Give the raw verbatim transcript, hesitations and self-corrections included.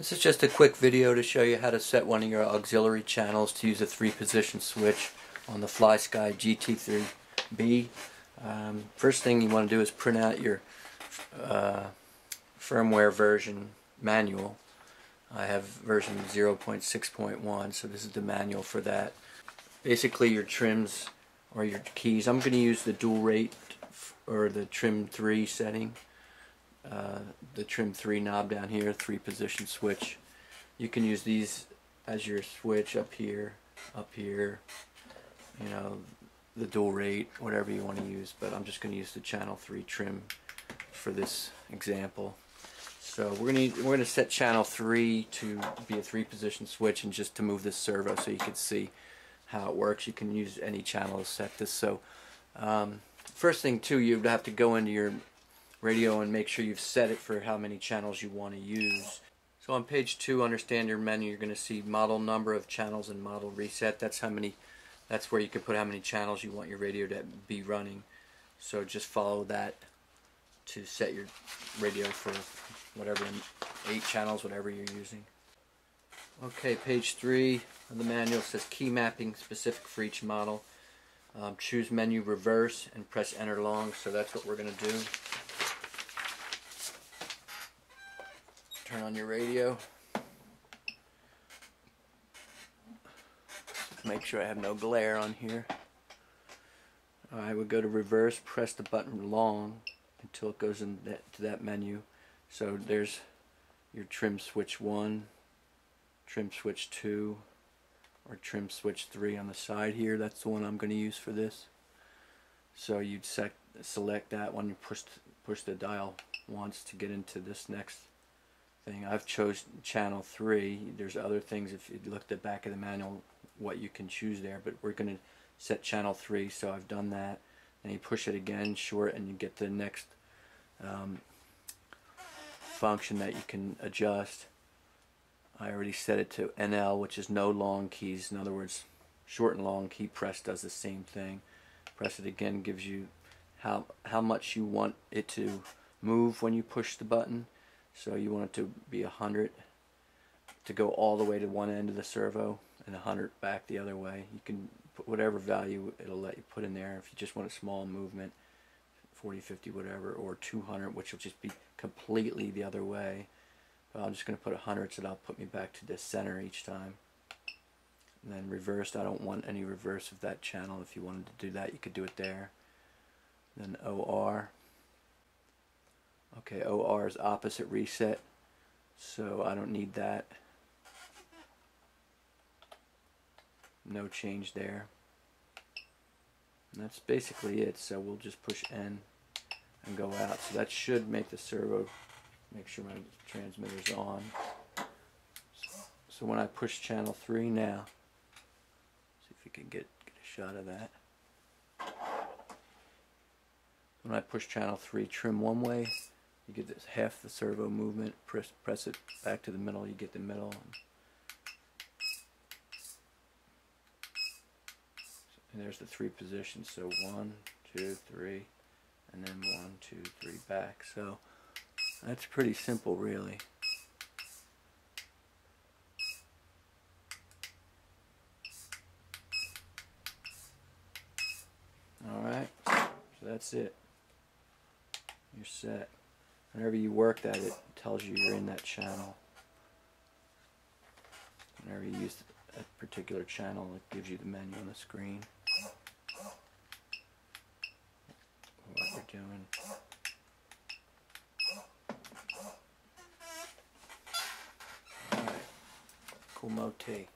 This is just a quick video to show you how to set one of your auxiliary channels to use a three position switch on the FlySky G T three B. Um, first thing you want to do is print out your uh, firmware version manual. I have version zero point six point one, so this is the manual for that. Basically your trims or your keys. I'm going to use the dual rate or the trim three setting. Uh, the trim three knob down here, three position switch. You can use these as your switch up here, up here, you know, the dual rate, whatever you want to use, but I'm just going to use the channel three trim for this example. So we're going to we're going to set channel three to be a three position switch, and just to move this servo so you can see how it works. You can use any channel to set this. So um, first thing too, you'd have to go into your radio and make sure you've set it for how many channels you want to use. So on page two, understand your menu, you're going to see model number of channels and model reset. That's how many, that's where you can put how many channels you want your radio to be running. So just follow that to set your radio for whatever, eight channels, whatever you're using. Okay, page three of the manual says key mapping specific for each model. Um, choose menu reverse and press enter long, so that's what we're going to do. Turn on your radio. Make sure I have no glare on here. I would go to reverse, press the button long until it goes into that, to that menu. So there's your trim switch one, trim switch two, or trim switch three on the side here. That's the one I'm going to use for this. So you'd sec select that one. You push push the dial once to get into this next thing. I've chosen channel three. There's other things if you look at the back of the manual what you can choose there, but we're going to set channel three, so I've done that. And you push it again short and you get the next um, function that you can adjust. I already set it to N L, which is no long keys. In other words, short and long key press does the same thing. Press it again gives you how how much you want it to move when you push the button. So you want it to be one hundred to go all the way to one end of the servo and one hundred back the other way. You can put whatever value it'll let you put in there. If you just want a small movement, forty, fifty, whatever, or two hundred, which will just be completely the other way. But I'm just going to put one hundred, so that'll put me back to the center each time. And then reversed, I don't want any reverse of that channel. If you wanted to do that, you could do it there. Then O R. Okay, O R is opposite reset, so I don't need that. No change there. And that's basically it, so we'll just push N and go out. So that should make the servo, make sure my transmitter's on. So when I push channel three now, see if you can get, get a shot of that. When I push channel three trim one way, you get this half the servo movement. Press, press it back to the middle, you get the middle. And there's the three positions, so one, two, three, and then one, two, three back. So that's pretty simple, really. Alright, so that's it. You're set. Whenever you work that, it tells you you're in that channel. Whenever you use a particular channel, it gives you the menu on the screen. What you're doing. All right. Cool motif.